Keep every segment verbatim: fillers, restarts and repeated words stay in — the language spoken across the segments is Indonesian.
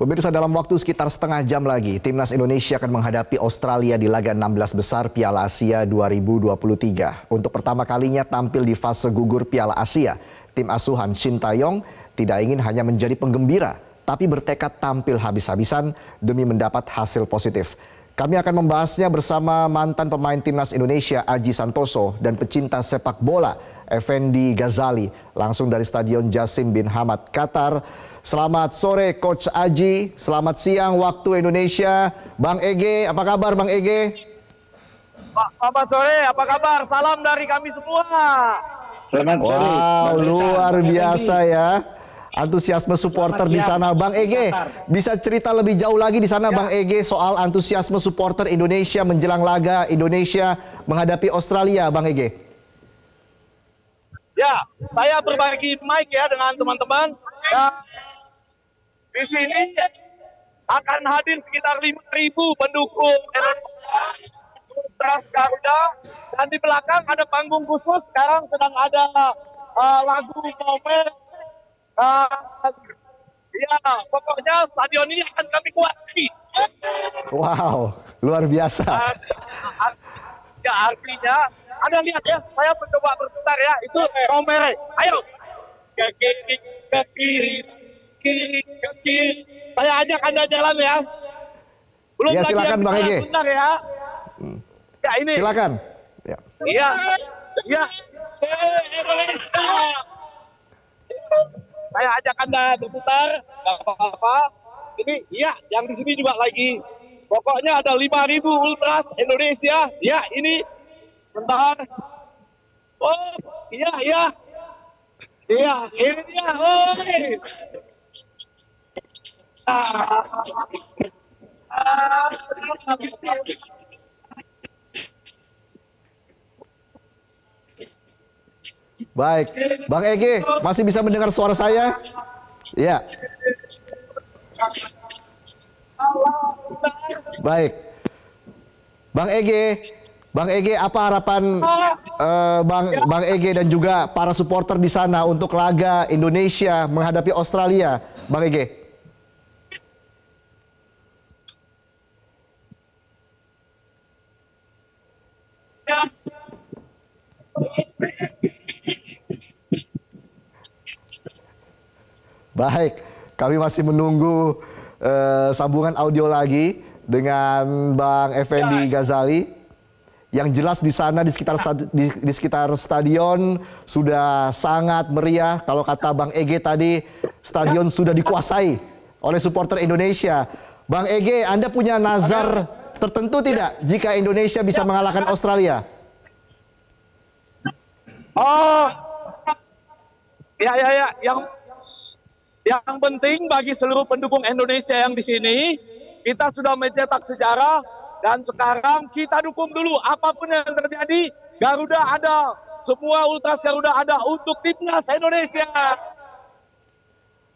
Pemirsa, dalam waktu sekitar setengah jam lagi, Timnas Indonesia akan menghadapi Australia di laga enam belas besar Piala Asia dua ribu dua puluh tiga. Untuk pertama kalinya tampil di fase gugur Piala Asia, tim asuhan Shin Tae-yong tidak ingin hanya menjadi penggembira, tapi bertekad tampil habis-habisan demi mendapat hasil positif. Kami akan membahasnya bersama mantan pemain Timnas Indonesia Aji Santoso dan pecinta sepak bola Effendi Gazali, langsung dari Stadion Jasim bin Hamad, Qatar. Selamat sore Coach Aji, selamat siang waktu Indonesia. Bang Ege, apa kabar Bang Ege? Selamat sore, apa kabar? Salam dari kami semua. Selamat wow, sore. Wow, luar biasa ya. Antusiasme supporter di sana. Bang Ege, bisa cerita lebih jauh lagi di sana ya. Bang Ege, soal antusiasme supporter Indonesia menjelang laga Indonesia menghadapi Australia, Bang Ege. Ya, saya berbagi mic ya dengan teman-teman. Ya, di sini akan hadir sekitar lima ribu pendukung Timnas Garuda, dan di belakang ada panggung khusus. Sekarang sedang ada uh, lagu momen. Uh, ya, pokoknya stadion ini akan kami kuasai. Wow, luar biasa. Uh, ya, artinya ada, lihat ya, saya mencoba berputar ya, itu Romere. Ayo. Ke kiri, ke kiri, ke kiri. Saya ajak Anda jalan ya. Belum ya, silakan Bang Ege. Bentar ya. Hmm. Ya ini. Silakan. Ya. Iya. Ya. Saya ajak Anda berputar, enggak apa-apa. Ini iya, yang di sini juga lagi. Pokoknya ada lima ribu ultras Indonesia. Ya, ini bentar. Oh, iya, iya. Iya, ini dia, oi. Ah, ah, baik, Bang Ege, masih bisa mendengar suara saya? Ya. Baik, Bang Ege. Bang Ege, apa harapan uh, Bang Bang Ege dan juga para supporter di sana untuk laga Indonesia menghadapi Australia, Bang Ege? Baik, kami masih menunggu uh, sambungan audio lagi dengan Bang Effendi Gazali. Yang jelas di sana di sekitar di, di sekitar stadion sudah sangat meriah. Kalau kata Bang Ege tadi, stadion sudah dikuasai oleh supporter Indonesia. Bang Ege, Anda punya nazar tertentu tidak jika Indonesia bisa mengalahkan Australia? Oh, ya ya ya. Yang yang penting bagi seluruh pendukung Indonesia yang di sini, kita sudah mencetak sejarah. Dan sekarang kita dukung dulu apapun yang terjadi. Garuda ada, semua ultras Garuda ada untuk Timnas Indonesia.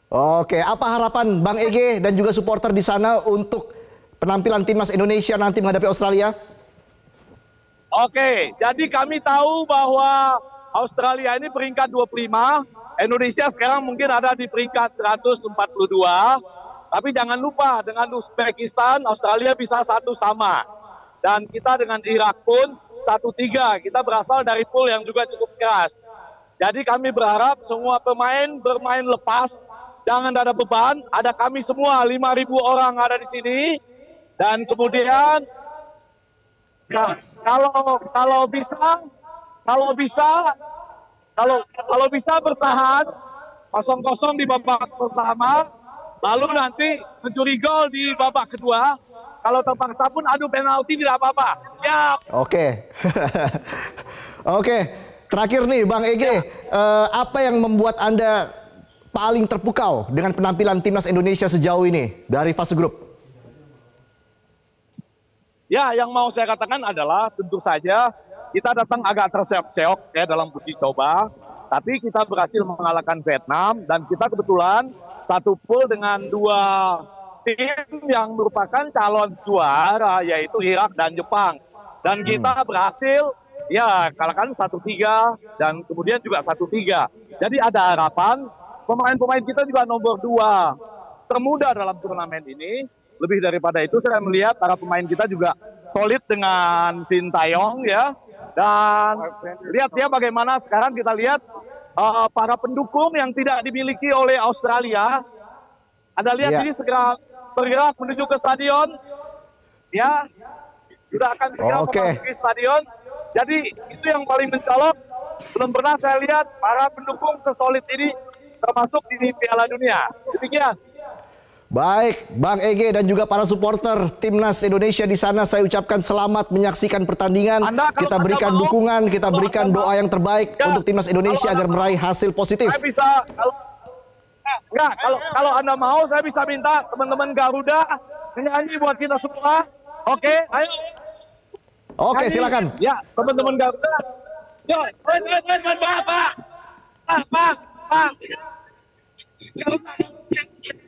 Oke, apa harapan Bang Ege dan juga supporter di sana untuk penampilan Timnas Indonesia nanti menghadapi Australia? Oke, jadi kami tahu bahwa Australia ini peringkat dua puluh lima, Indonesia sekarang mungkin ada di peringkat seratus empat puluh dua. Tapi jangan lupa, dengan Uzbekistan, Australia bisa satu sama. Dan kita dengan Irak pun satu tiga. Kita berasal dari pool yang juga cukup keras. Jadi kami berharap semua pemain bermain lepas. Jangan ada beban. Ada kami semua, lima ribu orang ada di sini. Dan kemudian, kalau kalau bisa, kalau bisa, kalau kalau bisa bertahan kosong kosong di babak pertama. Lalu nanti mencuri gol di babak kedua. Kalau terpaksa pun adu penalti tidak apa-apa. Siap. Oke. Oke. Terakhir nih Bang Ege. Ya. Uh, apa yang membuat Anda paling terpukau dengan penampilan Timnas Indonesia sejauh ini dari fase grup? Ya, yang mau saya katakan adalah tentu saja kita datang agak terseok-seok ya dalam uji coba. Tapi kita berhasil mengalahkan Vietnam, dan kita kebetulan satu pool dengan dua tim yang merupakan calon juara, yaitu Irak dan Jepang. Dan kita berhasil ya kalahkan satu tiga dan kemudian juga satu tiga. Jadi ada harapan, pemain-pemain kita juga nomor dua. termuda dalam turnamen ini. Lebih daripada itu, saya melihat para pemain kita juga solid dengan Shin Tae-yong ya. Dan lihat ya bagaimana sekarang kita lihat uh, para pendukung yang tidak dimiliki oleh Australia. Anda lihat ya, ini segera bergerak menuju ke stadion. Ya, sudah akan segera oh, okay. memasuki stadion. Jadi itu yang paling mencolok. Belum pernah saya lihat para pendukung sesolid ini termasuk di Piala Dunia. Demikian. Baik, Bang Ege dan juga para supporter Timnas Indonesia di sana, saya ucapkan selamat menyaksikan pertandingan. Anda, kita berikan dukungan, kita berikan doa yang terbaik ya, untuk Timnas Indonesia agar meraih hasil positif. Saya bisa, kalau, enggak, kalau, kalau Anda mau, saya bisa minta teman-teman Garuda nyanyi buat kita semua. Oke, ayo. Oke, nyanyi. Silakan. Ya, teman-teman Garuda. Yo, teman-teman Bapak, Bapak, Bapak.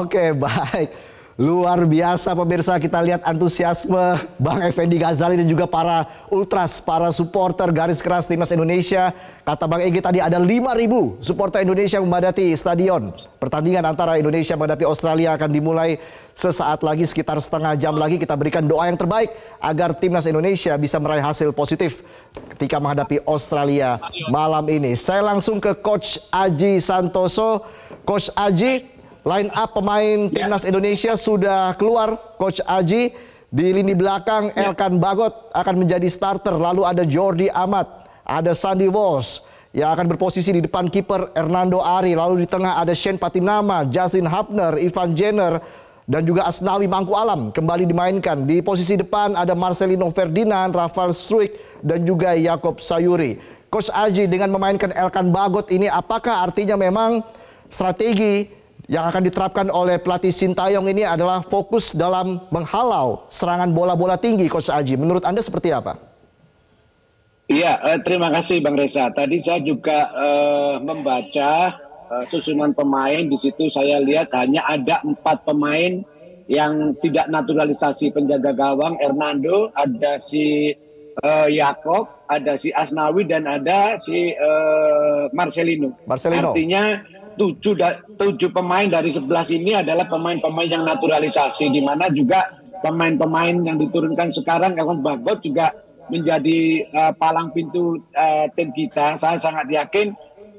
Oke, baik. Luar biasa pemirsa, kita lihat antusiasme Bang Effendi Gazali dan juga para ultras, para supporter garis keras Timnas Indonesia. Kata Bang Ege tadi ada lima ribu supporter Indonesia memadati stadion. Pertandingan antara Indonesia menghadapi Australia akan dimulai sesaat lagi, sekitar setengah jam lagi. Kita berikan doa yang terbaik agar Timnas Indonesia bisa meraih hasil positif ketika menghadapi Australia malam ini. Saya langsung ke Coach Aji Santoso. Coach Aji, line up pemain Timnas yeah. Indonesia sudah keluar, Coach Aji. Di lini belakang yeah. Elkan Baggott akan menjadi starter. Lalu ada Jordi Amat, ada Sandy Walsh yang akan berposisi di depan kiper Ernando Ari. Lalu di tengah ada Shayne Pattynama, Justin Hubner, Ivar Jenner dan juga Asnawi Mangku Alam kembali dimainkan. Di posisi depan ada Marcelino Ferdinand, Rafael Struick dan juga Yakob Sayuri. Coach Aji, dengan memainkan Elkan Baggott ini, apakah artinya memang strategi yang akan diterapkan oleh pelatih Shin Tae-yong ini adalah fokus dalam menghalau serangan bola-bola tinggi, Coach Aji? Menurut Anda seperti apa? Iya, eh, terima kasih Bang Reza. Tadi saya juga eh, membaca eh, susunan pemain. Di situ saya lihat hanya ada empat pemain yang tidak naturalisasi penjaga gawang. Hernando, ada si eh, Yakob, ada si Asnawi, dan ada si eh, Marcelino. Marcelino. Artinya Tujuh, da, tujuh pemain dari sebelas ini adalah pemain-pemain yang naturalisasi, di mana juga pemain-pemain yang diturunkan sekarang, Elkan Baggott juga menjadi uh, palang pintu uh, tim kita. Saya sangat yakin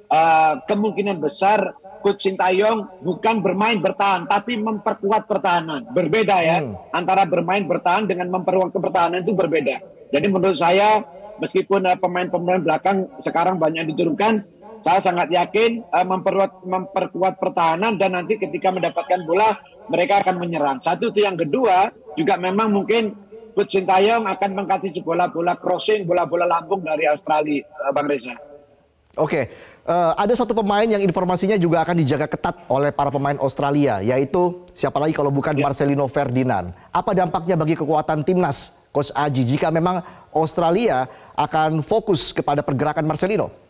uh, kemungkinan besar Coach Shin Tae-yong bukan bermain bertahan, tapi memperkuat pertahanan. Berbeda ya, hmm. antara bermain bertahan dengan memperkuat pertahanan itu berbeda. Jadi menurut saya, meskipun pemain-pemain uh, belakang sekarang banyak diturunkan, saya sangat yakin uh, memperkuat, memperkuat pertahanan, dan nanti ketika mendapatkan bola mereka akan menyerang. Satu itu. Yang kedua juga memang mungkin Coach Shin Tae-yong akan mengkasih bola-bola crossing, bola-bola lambung dari Australia, uh, Bang Reza. Oke, uh, ada satu pemain yang informasinya juga akan dijaga ketat oleh para pemain Australia, yaitu siapa lagi kalau bukan ya. Marcelino Ferdinand. Apa dampaknya bagi kekuatan Timnas, Coach Aji, jika memang Australia akan fokus kepada pergerakan Marcelino?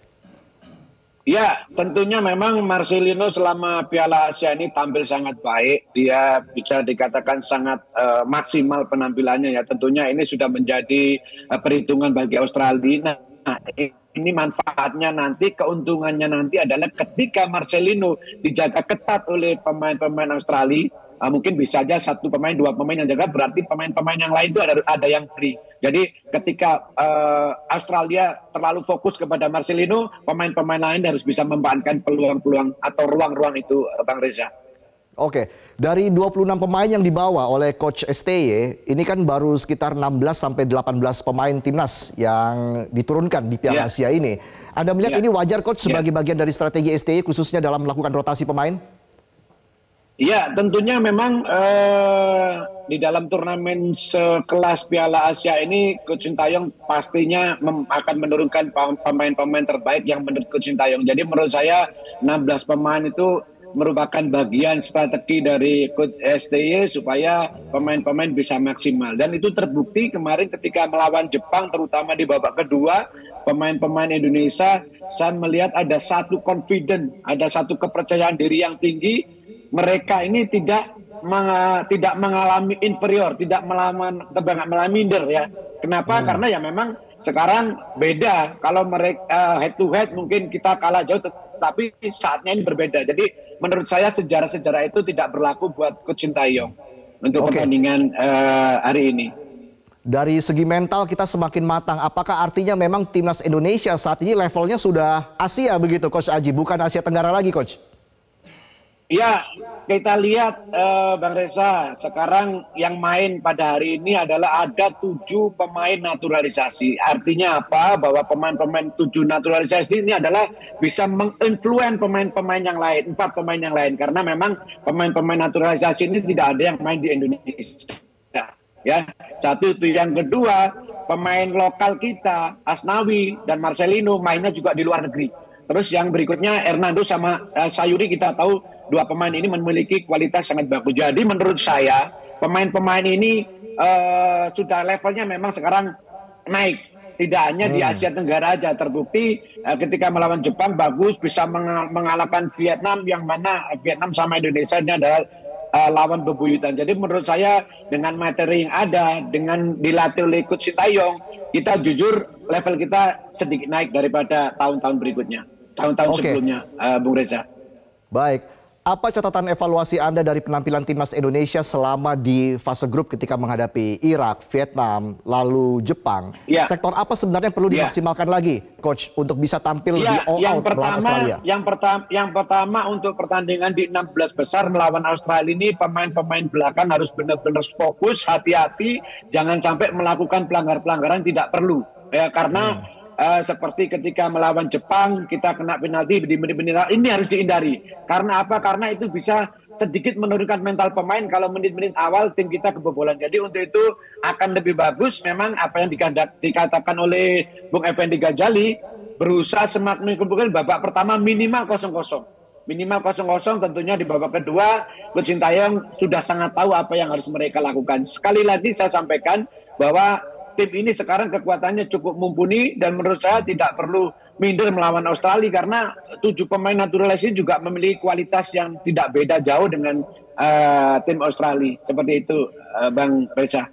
Ya, tentunya memang Marcelino selama Piala Asia ini tampil sangat baik. Dia bisa dikatakan sangat uh, maksimal penampilannya ya. Tentunya ini sudah menjadi uh, perhitungan bagi Australia. Nah, ini manfaatnya nanti, keuntungannya nanti adalah ketika Marcelino dijaga ketat oleh pemain-pemain Australia, uh, mungkin bisa aja satu pemain, dua pemain yang jaga, berarti pemain-pemain yang lain itu ada, ada yang free. Jadi ketika uh, Australia terlalu fokus kepada Marcelino, pemain-pemain lain harus bisa memanfaatkan peluang-peluang atau ruang-ruang itu, Bang Reza. Oke, dari dua puluh enam pemain yang dibawa oleh Coach S T Y, ini kan baru sekitar enam belas sampai delapan belas pemain timnas yang diturunkan di Piala yeah. Asia ini. Anda melihat yeah. ini wajar Coach sebagai yeah. bagian dari strategi S T Y khususnya dalam melakukan rotasi pemain? Iya, yeah, tentunya memang uh, di dalam turnamen sekelas Piala Asia ini Coach Shin Tae-yong pastinya akan menurunkan pemain-pemain terbaik yang menurut Coach Shin Tae-yong. Jadi menurut saya enam belas pemain itu merupakan bagian strategi dari Coach S T Y supaya pemain-pemain bisa maksimal, dan itu terbukti kemarin ketika melawan Jepang terutama di babak kedua. Pemain-pemain Indonesia saya melihat ada satu confident, ada satu kepercayaan diri yang tinggi. Mereka ini tidak meng, tidak mengalami inferior, tidak melaman, mengalami minder ya. Kenapa? Hmm. Karena ya memang sekarang beda, kalau mereka uh, head to head mungkin kita kalah jauh, tapi saatnya ini berbeda. Jadi menurut saya sejarah-sejarah itu tidak berlaku buat Coach Shin Tae-yong untuk okay. pertandingan uh, hari ini. Dari segi mental kita semakin matang. Apakah artinya memang timnas Indonesia saat ini levelnya sudah Asia begitu Coach Aji, bukan Asia Tenggara lagi Coach? Ya, kita lihat uh, Bang Reza, sekarang yang main pada hari ini adalah ada tujuh pemain naturalisasi. Artinya apa? Bahwa pemain-pemain tujuh naturalisasi ini adalah bisa menginfluen pemain-pemain yang lain, empat pemain yang lain. Karena memang pemain-pemain naturalisasi ini tidak ada yang main di Indonesia. Ya, satu itu. Yang kedua, pemain lokal kita, Asnawi dan Marcelino, mainnya juga di luar negeri. Terus yang berikutnya, Ernando sama uh, Sayuri, kita tahu dua pemain ini memiliki kualitas sangat bagus. Jadi menurut saya pemain-pemain ini uh, sudah levelnya memang sekarang naik. Tidak hanya hmm. di Asia Tenggara aja, terbukti uh, ketika melawan Jepang bagus, bisa mengal mengalahkan Vietnam, yang mana Vietnam sama Indonesia ini adalah uh, lawan bebuyutan. Jadi menurut saya dengan materi yang ada, dengan dilatih oleh Coach Shin Tae-yong, kita jujur level kita sedikit naik daripada tahun-tahun berikutnya, tahun-tahun okay. sebelumnya, uh, Bung Reza. Baik. Apa catatan evaluasi Anda dari penampilan timnas Indonesia selama di fase grup ketika menghadapi Irak, Vietnam, lalu Jepang? Ya. Sektor apa sebenarnya yang perlu ya. dimaksimalkan lagi, Coach, untuk bisa tampil ya, di all yang out pertama, melawan Australia? Yang pertama, yang pertama untuk pertandingan di enam belas besar melawan Australia ini, pemain-pemain belakang harus benar-benar fokus, hati-hati, jangan sampai melakukan pelanggaran-pelanggaran tidak perlu, ya, karena hmm. Uh, seperti ketika melawan Jepang kita kena penalti di menit-menit ini harus dihindari. Karena apa? Karena itu bisa sedikit menurunkan mental pemain kalau menit-menit awal tim kita kebobolan. Jadi untuk itu akan lebih bagus memang apa yang dikatakan oleh Bung Effendi Gazali, berusaha semakin mungkin babak pertama minimal kosong kosong. Minimal kosong kosong, tentunya di babak kedua Coach Shin Tae-yong sudah sangat tahu apa yang harus mereka lakukan. Sekali lagi saya sampaikan bahwa tim ini sekarang kekuatannya cukup mumpuni, dan menurut saya tidak perlu minder melawan Australia karena tujuh pemain naturalisasi juga memiliki kualitas yang tidak beda jauh dengan uh, tim Australia. Seperti itu, uh, Bang Reza.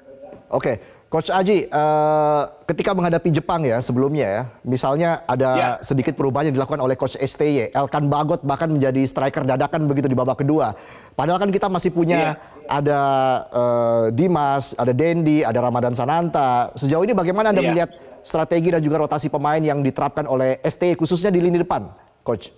Oke, Coach Aji, uh, ketika menghadapi Jepang ya sebelumnya ya, misalnya ada ya. sedikit perubahan yang dilakukan oleh Coach S T Y, Elkan Baggott bahkan menjadi striker dadakan begitu di babak kedua. Padahal kan kita masih punya ya. ada uh, Dimas, ada Dendi, ada Ramadan Sananta. Sejauh ini bagaimana Anda yeah. melihat strategi dan juga rotasi pemain yang diterapkan oleh S T Y khususnya di lini depan, Coach?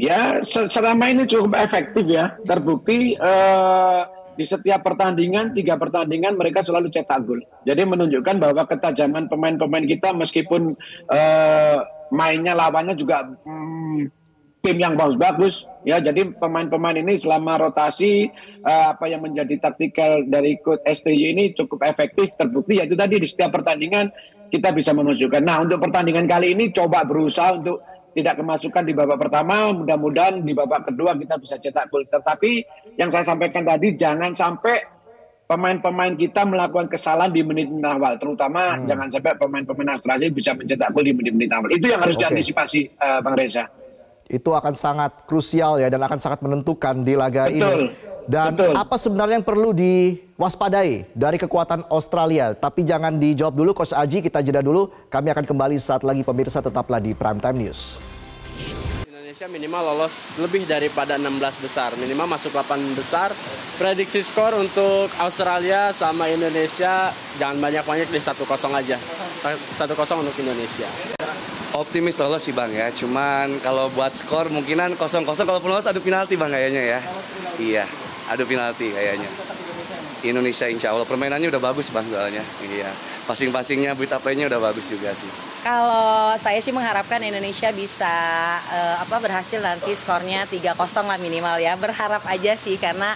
Ya, selama ini cukup efektif ya. Terbukti uh, di setiap pertandingan, tiga pertandingan mereka selalu cetak gol. Jadi menunjukkan bahwa ketajaman pemain-pemain kita meskipun uh, mainnya lawannya juga hmm, tim yang bagus-bagus ya. Jadi pemain-pemain ini selama rotasi uh, apa yang menjadi taktikal dari Coach S T Y ini cukup efektif, terbukti yaitu tadi di setiap pertandingan kita bisa memasukkan. Nah, untuk pertandingan kali ini coba berusaha untuk tidak kemasukan di babak pertama, mudah-mudahan di babak kedua kita bisa cetak gol. Tetapi yang saya sampaikan tadi, jangan sampai pemain-pemain kita melakukan kesalahan di menit-menit awal, terutama hmm. jangan sampai pemain-pemain Australia bisa mencetak gol di menit-menit awal. Itu yang harus okay. diantisipasi, uh, Bang Reza. Itu akan sangat krusial ya, dan akan sangat menentukan di laga betul, ini. Dan betul. apa sebenarnya yang perlu diwaspadai dari kekuatan Australia? Tapi jangan dijawab dulu Coach Aji, kita jeda dulu. Kami akan kembali saat lagi pemirsa, tetaplah di Prime Time News. Indonesia minimal lolos lebih daripada enam belas besar, minimal masuk delapan besar. Prediksi skor untuk Australia sama Indonesia jangan banyak-banyak deh, satu kosong aja. satu kosong untuk Indonesia. Optimis lolos sih Bang ya, cuman kalau buat skor mungkinan kosong kosong, kalau pun lolos adu penalti Bang kayaknya ya. Iya, adu penalti kayaknya. Indonesia insya Allah, permainannya udah bagus Bang soalnya. Iya, passing-passingnya, build up play-nya udah bagus juga sih. Kalau saya sih mengharapkan Indonesia bisa eh, apa berhasil nanti skornya tiga kosong lah minimal ya. Berharap aja sih karena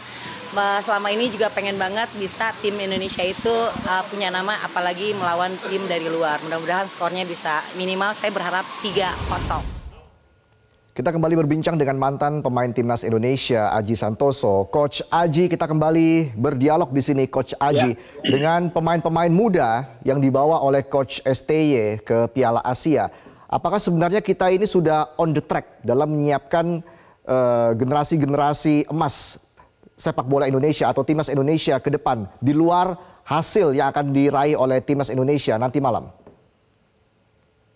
selama ini juga pengen banget bisa tim Indonesia itu uh, punya nama, apalagi melawan tim dari luar. Mudah-mudahan skornya bisa minimal saya berharap tiga kosong. Kita kembali berbincang dengan mantan pemain Timnas Indonesia Aji Santoso. Coach Aji, kita kembali berdialog di sini Coach Aji ya. Dengan pemain-pemain muda yang dibawa oleh Coach S T Y ke Piala Asia. Apakah sebenarnya kita ini sudah on the track dalam menyiapkan generasi-generasi uh, emas sepak bola Indonesia atau Timnas Indonesia ke depan di luar hasil yang akan diraih oleh Timnas Indonesia nanti malam?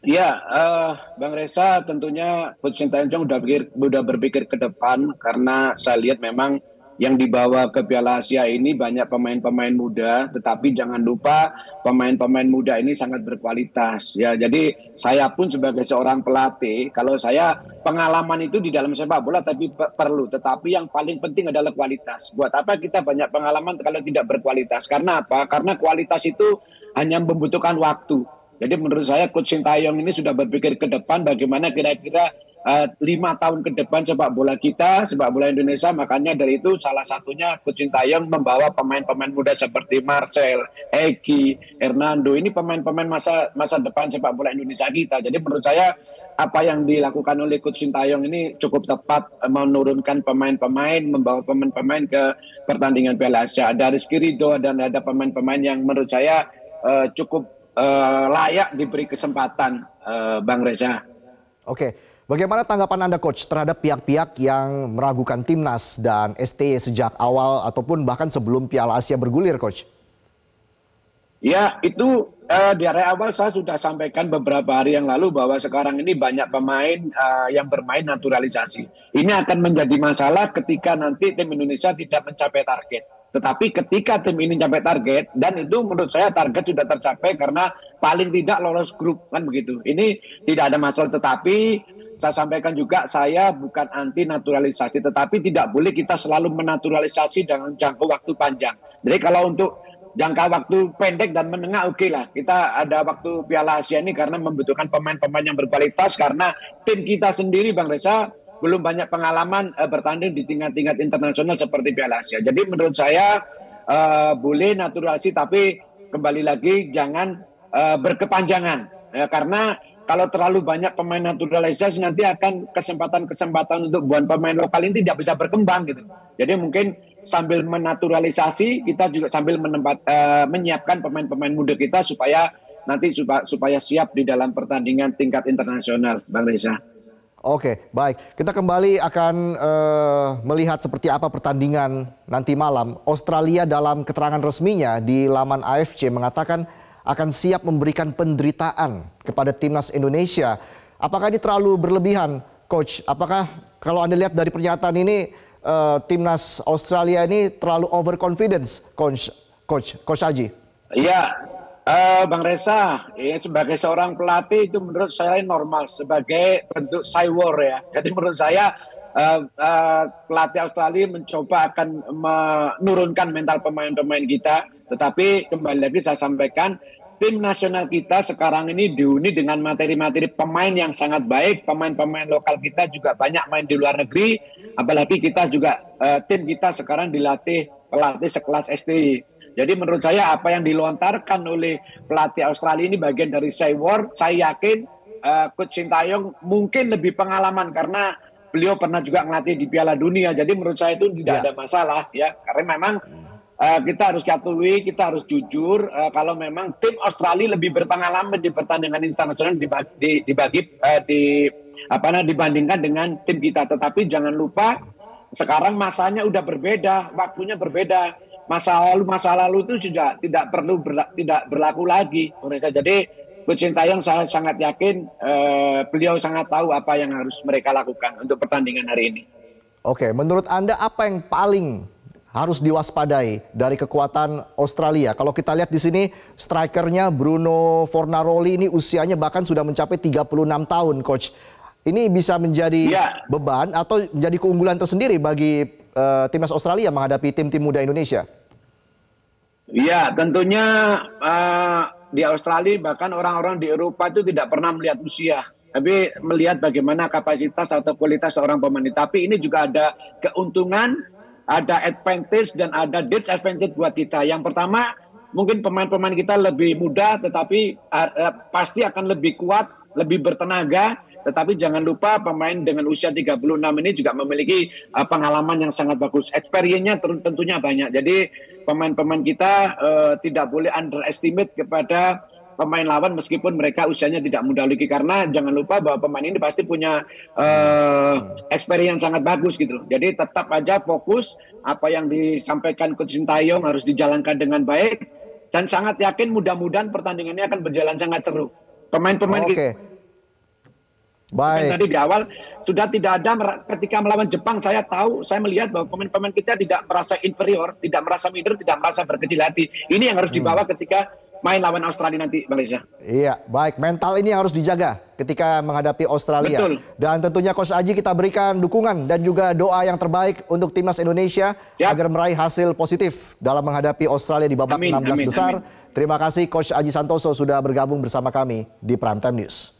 Ya, uh, Bang Reza, tentunya Coach Shin Tae-yong udah berpikir, udah berpikir ke depan karena saya lihat memang yang dibawa ke Piala Asia ini banyak pemain-pemain muda, tetapi jangan lupa pemain-pemain muda ini sangat berkualitas. Ya, jadi saya pun sebagai seorang pelatih, kalau saya pengalaman itu di dalam sepak bola tapi pe perlu, tetapi yang paling penting adalah kualitas. Buat apa kita banyak pengalaman kalau tidak berkualitas? Karena apa? Karena kualitas itu hanya membutuhkan waktu. Jadi menurut saya Coach Shin Tae-yong ini sudah berpikir ke depan bagaimana kira-kira uh, lima tahun ke depan sepak bola kita, sepak bola Indonesia. Makanya dari itu salah satunya Coach Shin Tae-yong membawa pemain-pemain muda seperti Marcel, Egi, Ernando. Ini pemain-pemain masa masa depan sepak bola Indonesia kita. Jadi menurut saya apa yang dilakukan oleh Coach Shin Tae-yong ini cukup tepat, uh, menurunkan pemain-pemain, membawa pemain-pemain ke pertandingan Piala Asia. Ada Rizky Ridho dan ada pemain-pemain yang menurut saya uh, cukup Uh, layak diberi kesempatan, uh, Bang Reza. Oke, bagaimana tanggapan Anda Coach terhadap pihak-pihak yang meragukan Timnas dan S T Y sejak awal ataupun bahkan sebelum Piala Asia bergulir Coach? Ya, itu uh, dari awal saya sudah sampaikan beberapa hari yang lalu bahwa sekarang ini banyak pemain uh, yang bermain naturalisasi. Ini akan menjadi masalah ketika nanti tim Indonesia tidak mencapai target. Tetapi ketika tim ini mencapai target, dan itu menurut saya target sudah tercapai karena paling tidak lolos grup, kan begitu. Ini tidak ada masalah, tetapi saya sampaikan juga saya bukan anti naturalisasi, tetapi tidak boleh kita selalu menaturalisasi dalam jangka waktu panjang. Jadi kalau untuk jangka waktu pendek dan menengah oke lah, kita ada waktu Piala Asia ini karena membutuhkan pemain-pemain yang berkualitas karena tim kita sendiri Bang Reza belum banyak pengalaman uh, bertanding di tingkat-tingkat internasional seperti Piala Asia. Jadi menurut saya uh, boleh naturalisasi, tapi kembali lagi jangan uh, berkepanjangan. Ya, karena kalau terlalu banyak pemain naturalisasi nanti akan kesempatan-kesempatan untuk buat pemain lokal ini tidak bisa berkembang gitu. Jadi mungkin sambil menaturalisasi kita juga sambil menempat, uh, menyiapkan pemain-pemain muda kita supaya nanti supaya, supaya siap di dalam pertandingan tingkat internasional, Bang Reza. Oke, baik. Kita kembali akan uh, melihat seperti apa pertandingan nanti malam. Australia dalam keterangan resminya di laman A F C mengatakan akan siap memberikan penderitaan kepada Timnas Indonesia. Apakah ini terlalu berlebihan, Coach? Apakah kalau Anda lihat dari pernyataan ini, uh, Timnas Australia ini terlalu overconfidence, Coach, Coach, Coach Aji? Iya. Uh, Bang Reza, ya, sebagai seorang pelatih itu menurut saya normal sebagai bentuk cyber ya. Jadi menurut saya uh, uh, pelatih Australia mencoba akan menurunkan mental pemain-pemain kita. Tetapi kembali lagi saya sampaikan tim nasional kita sekarang ini dihuni dengan materi-materi pemain yang sangat baik. Pemain-pemain lokal kita juga banyak main di luar negeri. Apalagi kita juga uh, tim kita sekarang dilatih pelatih sekelas S T Y. Jadi menurut saya apa yang dilontarkan oleh pelatih Australia ini bagian dari cyber. Saya yakin uh, Coach Shin Tae-yong mungkin lebih pengalaman karena beliau pernah juga ngelatih di Piala Dunia. Jadi menurut saya itu tidak ya. Ada masalah ya. Karena memang uh, kita harus akui, kita harus jujur uh, kalau memang tim Australia lebih berpengalaman di pertandingan internasional dibagi, dibagi uh, di apa namanya dibandingkan dengan tim kita. Tetapi jangan lupa sekarang masanya udah berbeda, waktunya berbeda. Masa lalu masa lalu itu sudah tidak perlu berla, tidak berlaku lagi. Jadi Coach Shin Tae-yong saya sangat yakin eh, beliau sangat tahu apa yang harus mereka lakukan untuk pertandingan hari ini. Oke, menurut Anda apa yang paling harus diwaspadai dari kekuatan Australia. Kalau kita lihat di sini, strikernya Bruno Fornaroli ini usianya bahkan sudah mencapai tiga puluh enam tahun, Coach. Ini bisa menjadi ya. beban atau menjadi keunggulan tersendiri bagi uh, timnas Australia menghadapi tim-tim muda Indonesia? Iya, tentunya uh, di Australia bahkan orang-orang di Eropa itu tidak pernah melihat usia. Tapi melihat bagaimana kapasitas atau kualitas seorang pemain. Tapi ini juga ada keuntungan, ada advantage dan ada disadvantage buat kita. Yang pertama, mungkin pemain-pemain kita lebih muda, tetapi uh, pasti akan lebih kuat, lebih bertenaga. Tetapi jangan lupa pemain dengan usia tiga puluh enam ini juga memiliki uh, pengalaman yang sangat bagus. Experience-nya tentunya banyak. Jadi pemain-pemain kita uh, tidak boleh underestimate kepada pemain lawan meskipun mereka usianya tidak muda lagi. Karena jangan lupa bahwa pemain ini pasti punya uh, experience sangat bagus gitu loh. Jadi tetap aja fokus, apa yang disampaikan Coach Shin Tae-yong harus dijalankan dengan baik. Dan sangat yakin mudah-mudahan pertandingannya akan berjalan sangat seru. Pemain-pemain oh, okay. Baik. Tadi di awal sudah tidak ada, ketika melawan Jepang saya tahu, saya melihat bahwa pemain-pemain kita tidak merasa inferior, tidak merasa minder, tidak merasa berkecil hati. Ini yang harus dibawa hmm. ketika main lawan Australia nanti, Bang Reza. Iya, baik. Mental ini harus dijaga ketika menghadapi Australia. Betul. Dan tentunya Coach Aji kita berikan dukungan dan juga doa yang terbaik untuk timnas Indonesia Siap. agar meraih hasil positif dalam menghadapi Australia di babak amin, enam belas amin, besar. Amin. Terima kasih Coach Aji Santoso sudah bergabung bersama kami di Primetime News.